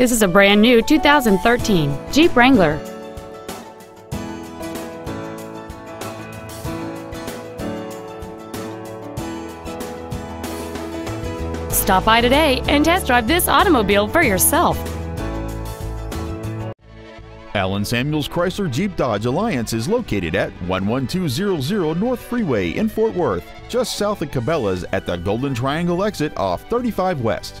This is a brand new 2013 Jeep Wrangler. Stop by today and test drive this automobile for yourself. Allen Samuels Chrysler Jeep Dodge Alliance is located at 11200 North Freeway in Fort Worth, just south of Cabela's at the Golden Triangle exit off 35 West.